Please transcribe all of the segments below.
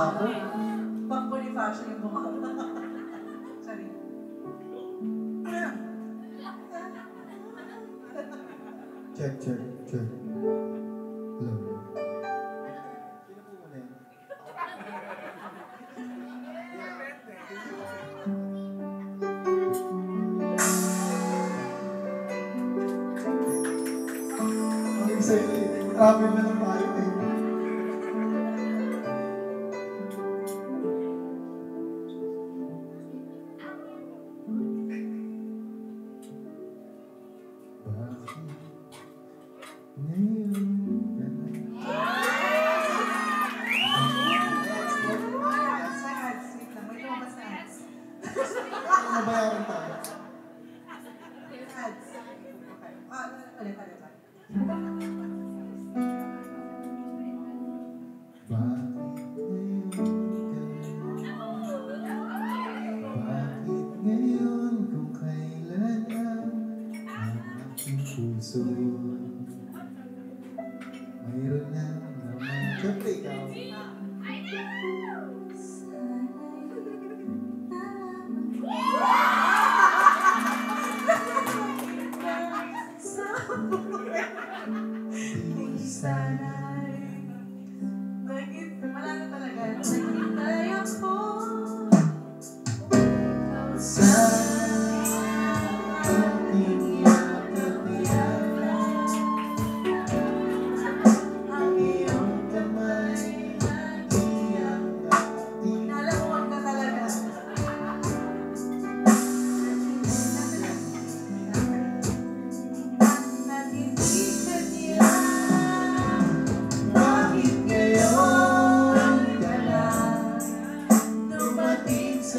ako. Pang-Bonifacio yung mukha. Sorry. Check, check, check. Hello. Grabe na lang tayo eh.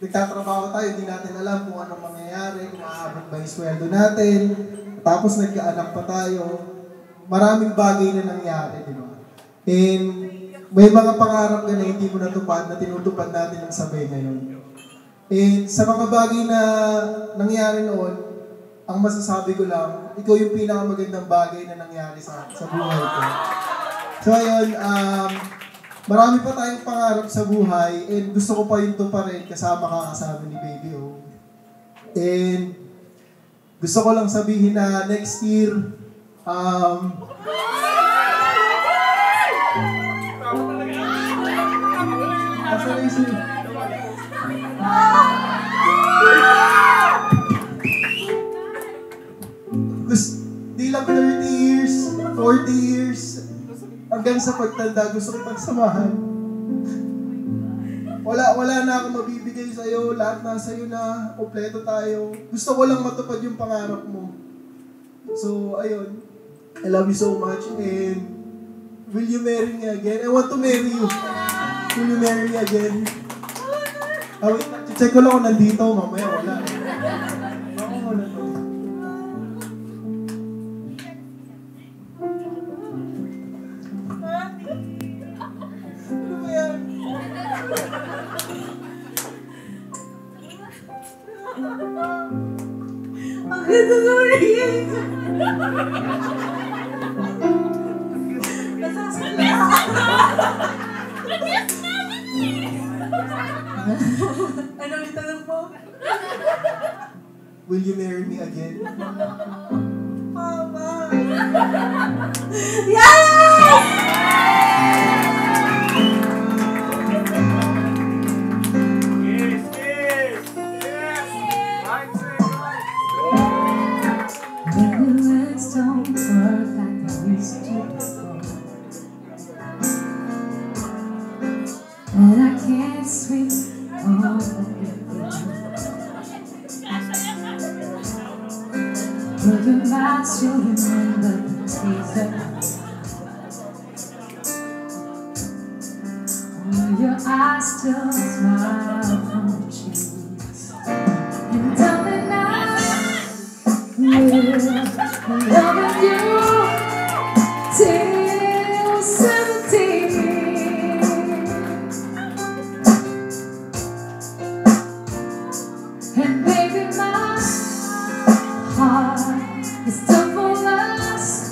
nagtatrabaho tayo, hindi natin alam kung anong mangyayari, kung aabot ba yung sweldo natin, tapos nagkaanak pa tayo. Maraming bagay na nangyari, di ba? And may mga pangarap na hindi mo natupad na tinutupad natin ang sabay ngayon. And sa mga bagay na nangyari noon, ang masasabi ko lang, ikaw yung pinakamagandang bagay na nangyari sa buhay ko. So ayun, marami pa tayong pangarap sa buhay and gusto ko pa yun to pa rin kasama ka kasama ni Baby O. And gusto ko lang sabihin na next year, di lang 30 years, 40 years, hanggang sa pagtanda, gusto ko pagsamahan. Wala na akong mabibigay sa'yo, lahat na sa'yo na, kompleto tayo. Gusto ko lang matupad yung pangarap mo. So, ayun, I love you so much and will you marry me again? I want to marry you. Will you marry me again? Oh, wait, check ko lang kung nandito, mamaya wala. Wala to. Ano ba yan? Ang ganda na rin! Ano yung tanong po? Will you marry me again? Mama! Yes! Yes! Yes! Yes! I'm saying the words don't work like they used to before. But I can't switch all the lights, you'll remember the teaser. your smile on cheeks, and tell me now, I'm loving you till 17. And baby, my heart is done for lust.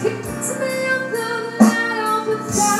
Keep me up the night on the side.